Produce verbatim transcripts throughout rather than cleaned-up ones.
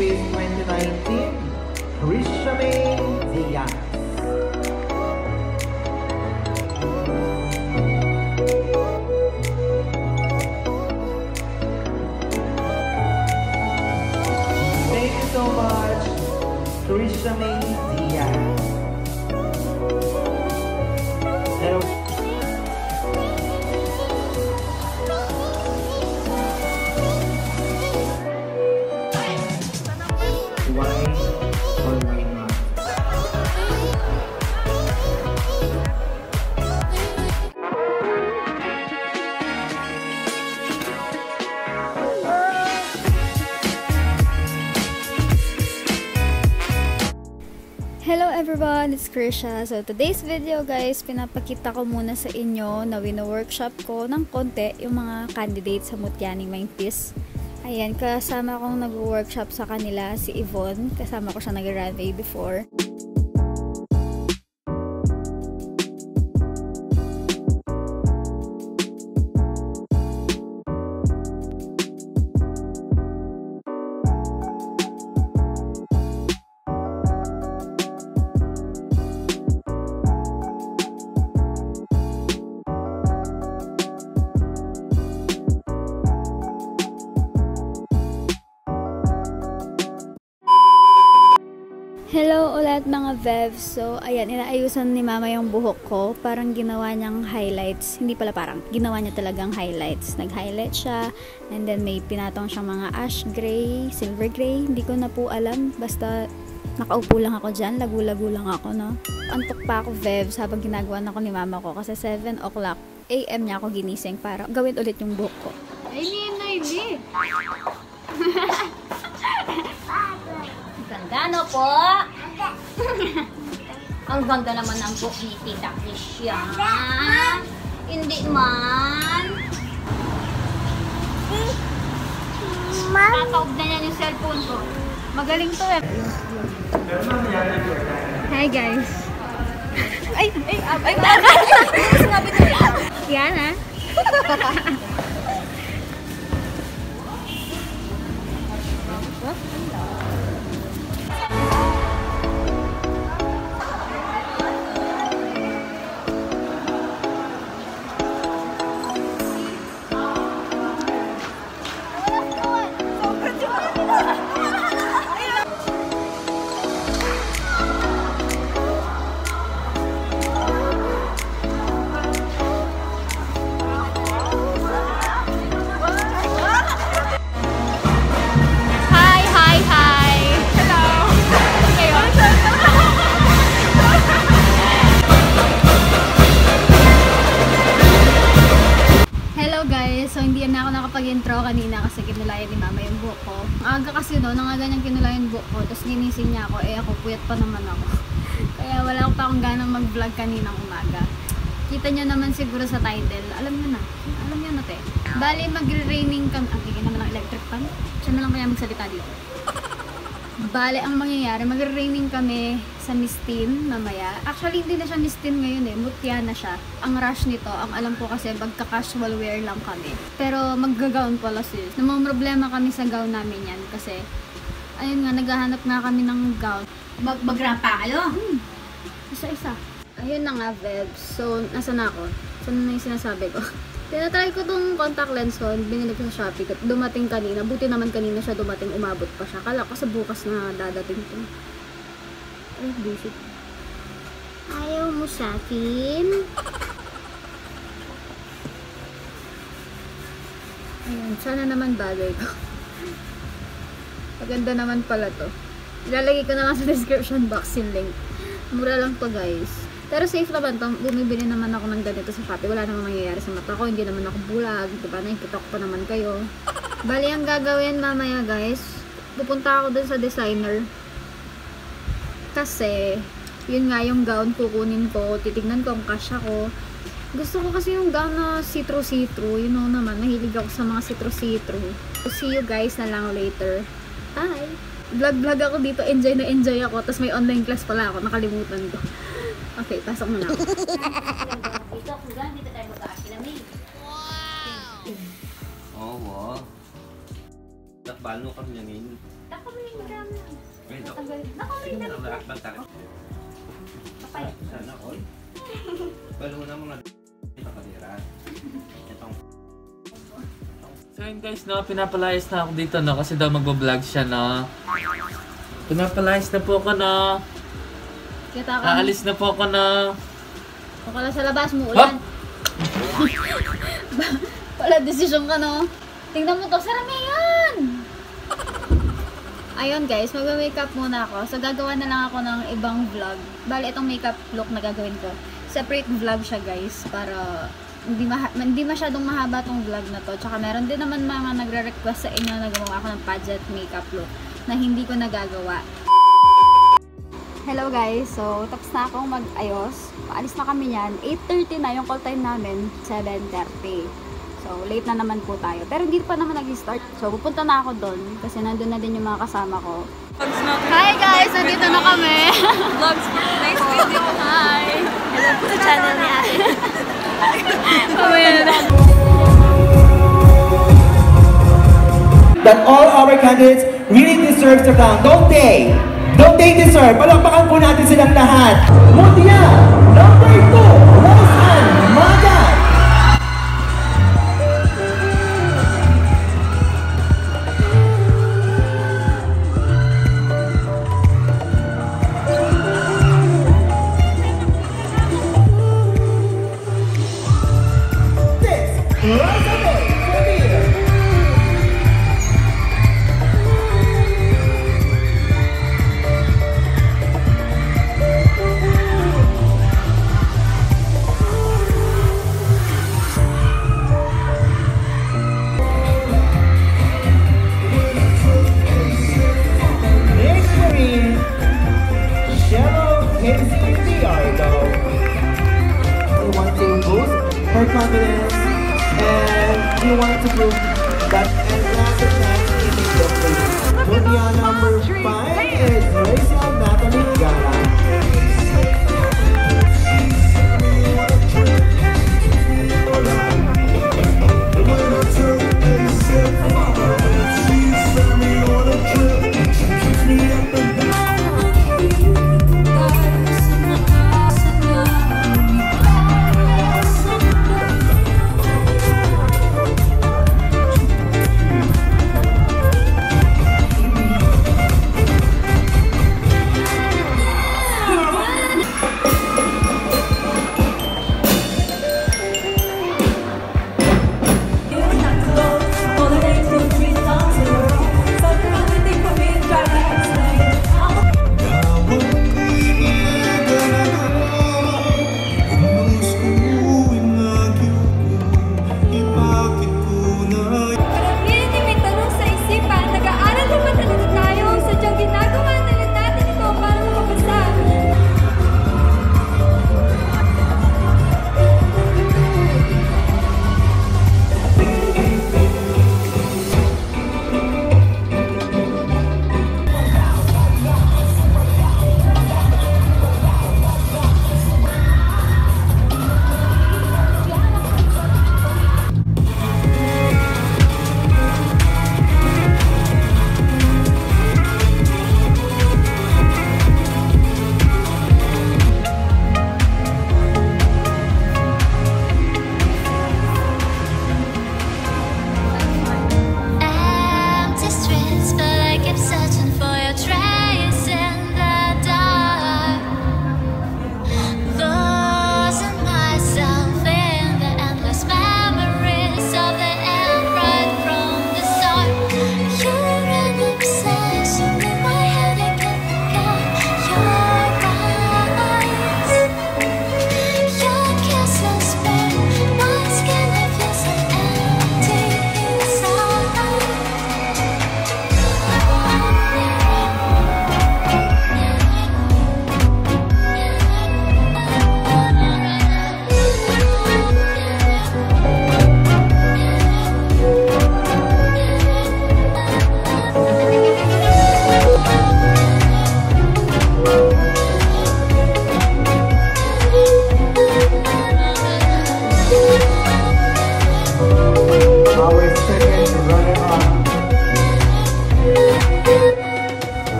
Freeze twenty nineteen, Krishia Diaz. Thank you so much, Krishia Diaz. Hello everyone! It's Krishia. So, today's video guys, pinapakita ko muna sa inyo na wino-workshop ko ng konti yung mga candidates sa Mutya ni Miss Teen. Ayan, kasama kong nag-workshop sa kanila si Yvonne. Kasama ko siya nag-runway before. Hello ulit mga Vevs. So, ayan, inaayusan ni Mama yung buhok ko. Parang ginawa niyang highlights. Hindi pala parang, ginawa niya talagang highlights. Nag-highlight siya. And then may pinatong siyang mga ash gray, silver gray. Hindi ko na po alam. Basta nakaupo lang ako dyan. Lagu-lagu lang ako, no? Antok pa ako, Vevs, habang ginagawa na ako ni Mama ko. Kasi seven o'clock A M niya ako ginising para gawin ulit yung buhok ko. I mean, I did. Ganda po? Ang ganda naman ng book ni Tita Krishia. Hindi man. Tatawag na yan yung cellphone ko. Magaling to eh. Hi guys. Ay! Ay! Ay! Diana. Intro kanina kasi kinulayan ni Mama yung buhok ko. Ang aga kasi doon, ang aga niyang kinulayan yung buhok ko, tapos ginising niya ako, eh ako puyat pa naman ako. Kaya wala pa akong ganang mag-vlog kaninang umaga. Kita niyo naman siguro sa title, alam niyo na, alam niyo na te. Bali magre-raining kang, ang okay, naman ang electric fan, siya na lang kaya magsalita dito. Bale, ang mangyayari, magre-raining kami sa Miss Teen mamaya. Actually, hindi na siya Miss Teen ngayon eh. Mutya na siya. Ang rush nito, ang alam ko kasi, magka-casual wear lang kami. Pero magga-gown pala sis. Namamroblema kami sa gown namin yan kasi, ayun nga, naghahanap nga kami ng gown. Mag-mag-wrap pa kayo? Hmm. Isa-isa. Ayun na nga, Vebs. So, nasa na ako? Saan na yung sinasabi ko? Tinatry ko tong contact lens ko, binili ko sa Shopee. Dumating kanina. Buti naman kanina siya dumating, umabot pa siya. Kala ko sa bukas na dadating ito. Ay, busy. Ayaw mo sa akin. Ayan, sana naman bagay ko. Maganda naman pala to. Ilalagay ko na lang sa description box yung link. Mura lang to guys. Pero safe naman ito, bumibili naman ako ng ganito sa Shopee. Wala namang mangyayari sa mata ko, hindi naman ako bulag. Diba? Nakikita ko pa naman kayo. Bali, ang gagawin mamaya guys, pupunta ako dun sa designer. Kasi, yun nga yung gown kukunin ko. Titignan ko ang kasya ko. Gusto ko kasi yung gown na see-through-see-through. You know naman, mahilig ako sa mga see-through-see-through. So, see you guys na lang later. Bye! Vlog-vlog ako dito, enjoy na enjoy ako. Tapos may online class pala ako, nakalimutan ko. Okay, pasok muna ako. Ito, kulang dito tayo mag-aaki namin. Wow! Oo, wow. Takba Paano kami niya ngayon? Nakamay na marami. Nakamay na marami. Papaya. Sana all. Balo na mga sa kanira. Itong so yun guys, no, pinapalayas na ako dito, no, kasi daw magbablog siya, no. Pinapalayas na po ako, no. Kita ka. Aalis na po ako, no. Ako na sa labas, muulan. Wala desisyon ka, no. Tingnan mo to, saramihan! Ayun guys, mag-makeup muna ako. So gagawa na lang ako ng ibang vlog. Bali, itong makeup look na gagawin ko. Separate vlog siya guys, para... Hindi, ma hindi masyadong mahaba tong vlog na to. Tsaka meron din naman mga nagre-request sa inyo na gumawa ako ng budget makeup look na hindi ko nagagawa. Hello guys, so tapos na akong mag-ayos. Paalis na kami yan. eight thirty na yung call time namin, seven thirty. So late na naman po tayo. Pero hindi pa naman nag-start. So pupunta na ako doon kasi nandun na din yung mga kasama ko. Hi guys! So dito na kami. Vlogs for the next video. Hi! Hello po sa channel niya. That all our candidates really deserve to come. Don't they? Don't they deserve? Palakpakan po natin silang lahat. Mutya, number two, Rosan, Maga.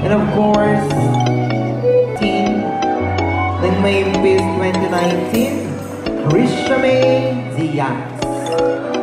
And of course, Teen, ng Miss Teen twenty nineteen, Krishia Diaz. Miss Teen twenty nineteen.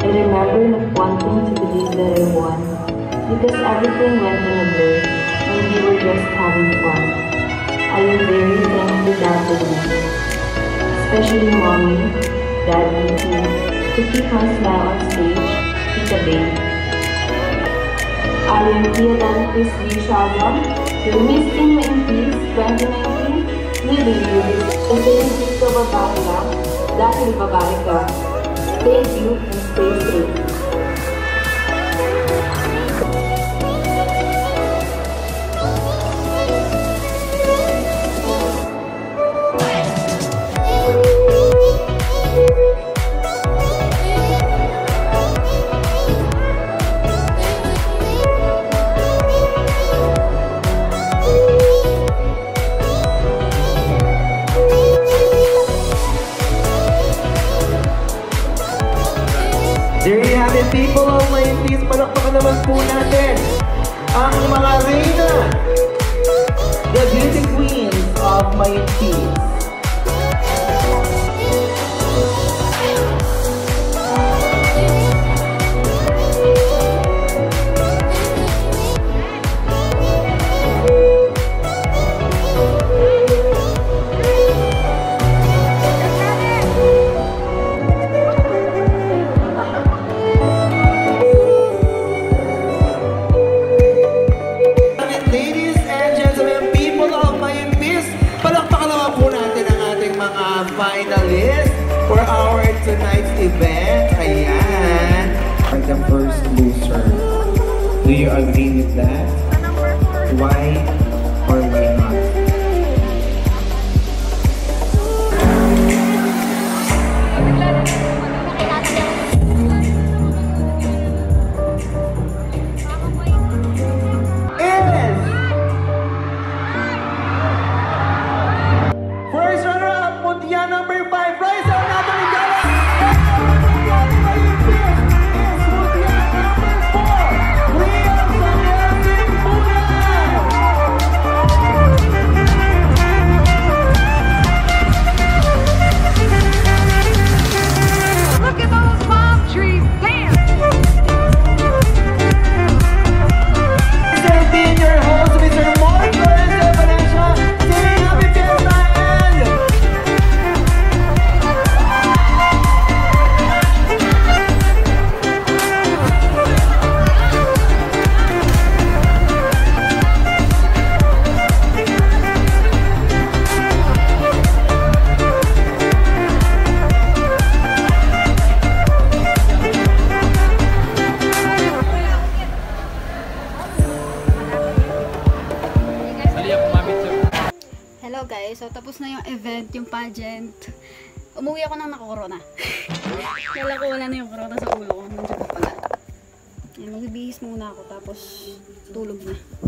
I remember not wanting to believe that I won because everything went in a blur and we were just having fun. I am very thankful for them, especially Mommy, Daddy, to keep my smile on stage, Tita Babe. I am here and please be shower to Miss Teen twenty nineteen. We believe in the Babarika. Dahil Babarika. Thank you and stay safe. People of my please, palakpakan naman po natin ang mga reyna, the beauty queens of my team. Finalist for our tonight's event. Ayan. For the first loser, do you agree with that? Why or why not? guys. So, tapos na yung event, yung pageant. Umuwi ako nang naka-corona. Kala ko wala na yung corona sa ulo ko. Nandiyan ko pala. Magbibihis muna ako, tapos tulog na.